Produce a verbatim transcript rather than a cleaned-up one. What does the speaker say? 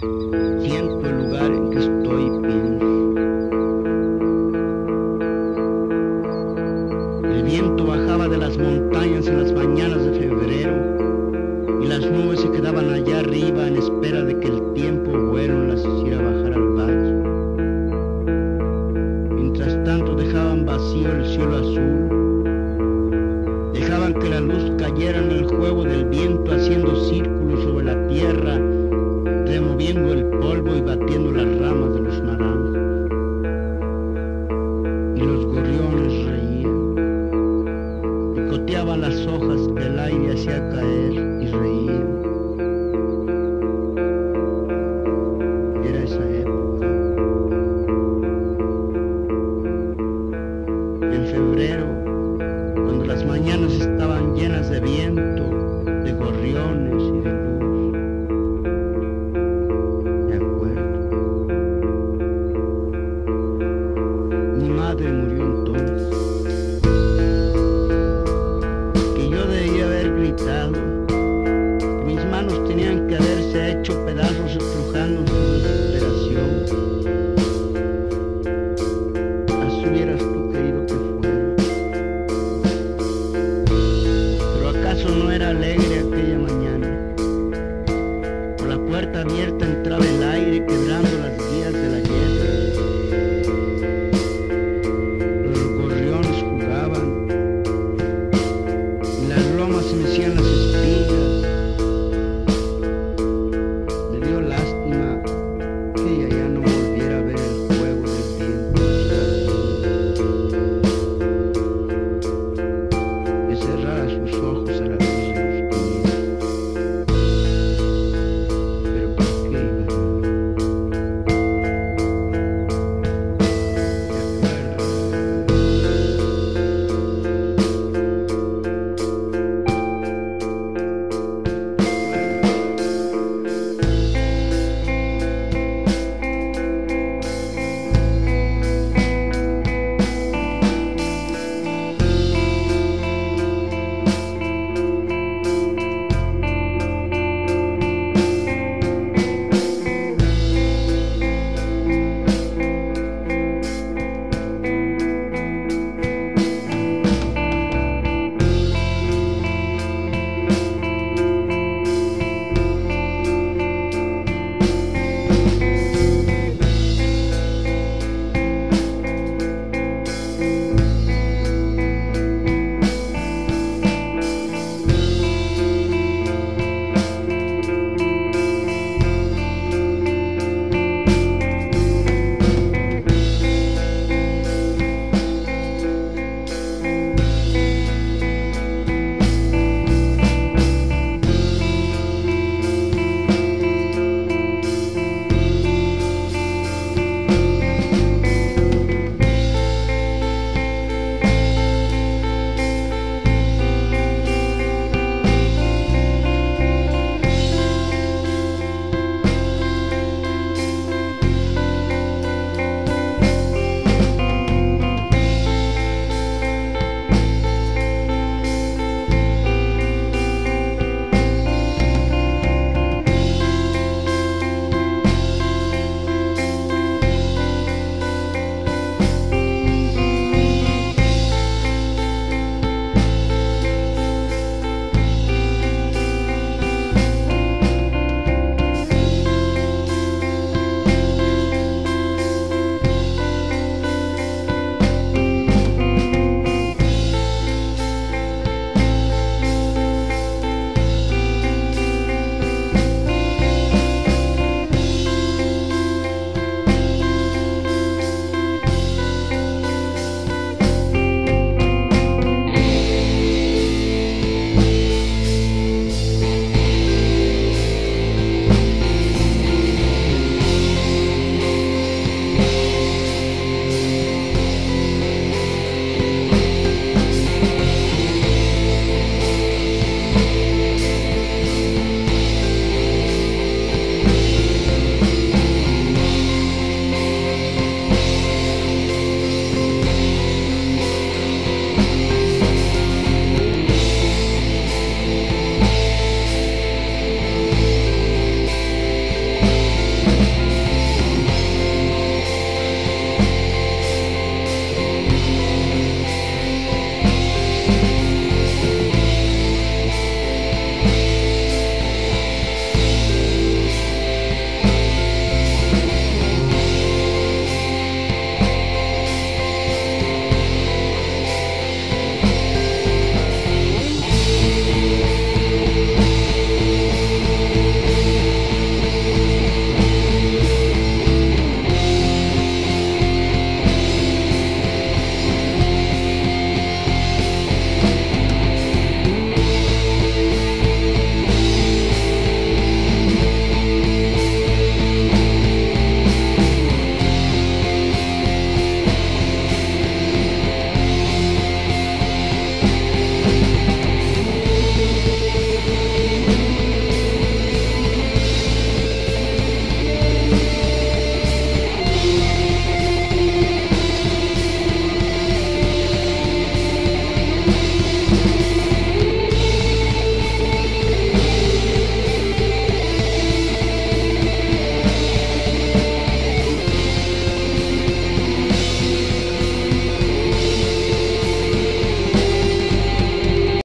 Siento el lugar en que estoy bien. El viento bajaba de las montañas en las mañanas de febrero y las nubes se quedaban allá arriba en espera de que el tiempo bueno las hiciera bajar al valle. Mientras tanto dejaban vacío el cielo azul, dejaban que la luz cayera en el juego del viento haciendo círculos sobre la tierra, removiendo el polvo y batiendo las ramas de los naranjos. Y los gorriones reían, picoteaban las hojas que el aire hacía caer y reían. Era esa época. En febrero, cuando las mañanas estaban llenas de viento, de gorriones y de madre murió entonces, que yo debía haber gritado, que mis manos tenían que haberse hecho pedazos estrujando en su desesperación. Así hubieras tú querido que fuera. Pero acaso no era alegre aquella mañana. Por la puerta abierta entraba el aire quebrando